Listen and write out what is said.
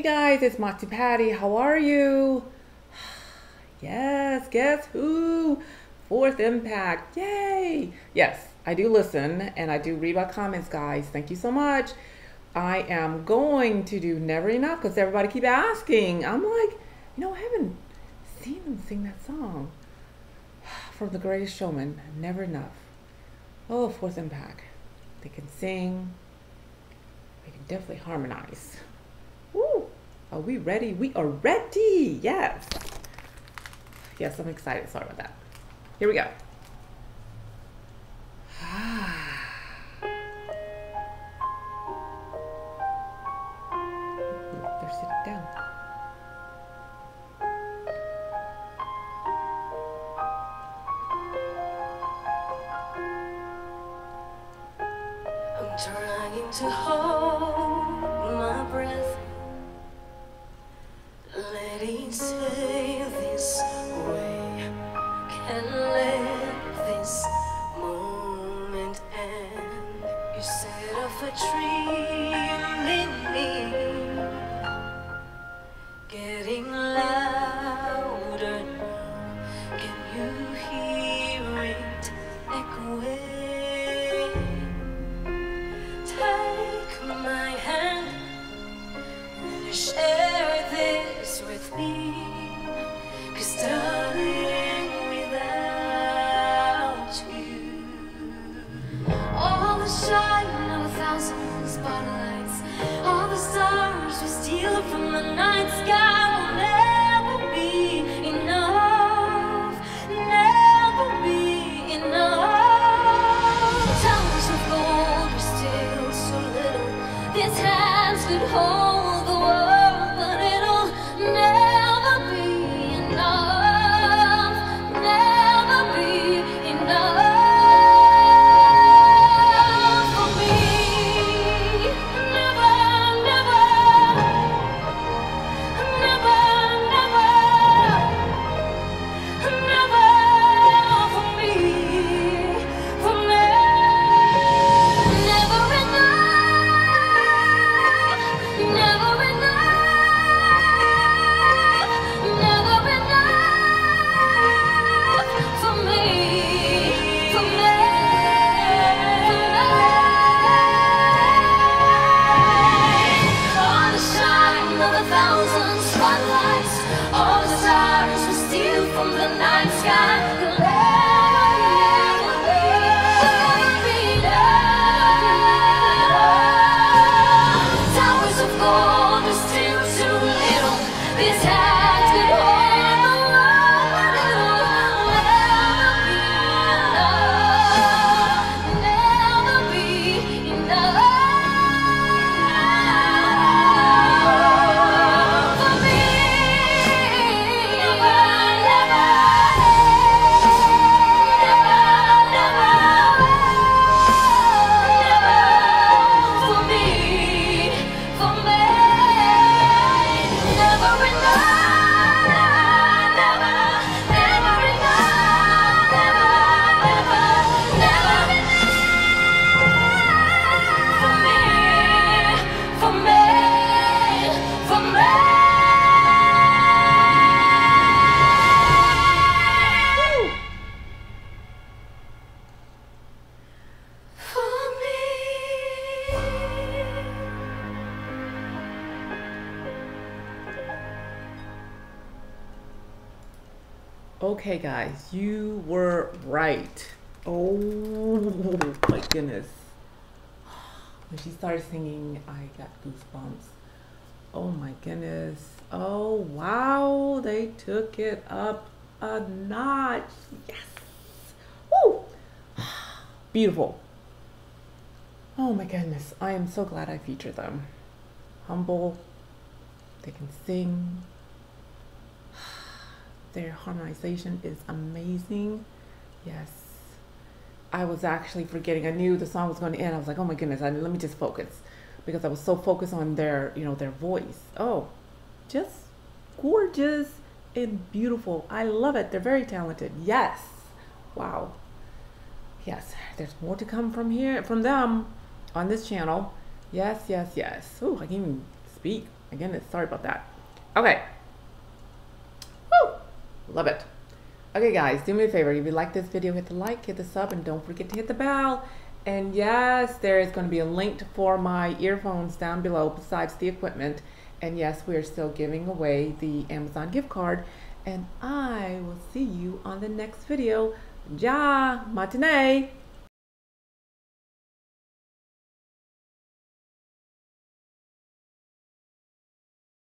Hey guys, it's Matsu Patty. How are you? Yes, guess who? Fourth Impact. Yay! Yes, I do listen and I do read my comments, guys. Thank you so much. I am going to do Never Enough because everybody keep asking. I'm like, you know, I haven't seen them sing that song from The Greatest Showman, Never Enough. Oh, Fourth Impact. They can sing. They can definitely harmonize. Woo! Are we ready? We are ready! Yes! Yes, I'm excited. Sorry about that. Here we go. They're sitting down. I'm trying to hold my breath. Let it stay this way. Can't let this moment end. You set off a dream in me, getting louder now. Can you hear it echoing? Take my hand and share this with me, 'cause darling, without you, all the shine of a thousand spotlights, all the stars we steal from the night sky will never be enough, never be enough. Towers of gold are still so little, these hands could hold the world, but it'll never be enough, never be enough for me. Never, never, never, never, never for me, for me. Never enough, never enough, never enough for me, for me, for me. All the shine of a thousand spotlights, all the stars we steal from the night sky, will never be, never be enough. Towers of gold are still too little, these hands could hold the world, but it'll never be enough, never be enough for me. Never, never, never, never for me, for me. Never enough, never, never enough, never, never, never enough for me, for me, for me. Woo! For me. Okay, guys, you were right. Oh my goodness. When she started singing, I got goosebumps. Oh my goodness. Oh wow, they took it up a notch. Yes. Woo! Beautiful. Oh my goodness. I am so glad I featured them. Humble. They can sing. Their harmonization is amazing. Yes. I was actually forgetting. I knew the song was going to end. I was like, oh my goodness, let me just focus, because I was so focused on their, you know, their voice. Oh, just gorgeous and beautiful. I love it. They're very talented. Yes. Wow. Yes. There's more to come from here, from them on this channel. Yes, yes, yes. Oh, I can't even speak. Again, sorry about that. Okay. Woo! Love it. Okay, guys, do me a favor. If you like this video, hit the like, hit the sub, and don't forget to hit the bell. And yes, there is going to be a link for my earphones down below besides the equipment. And yes, we are still giving away the Amazon gift card. And I will see you on the next video. Ja, matinee.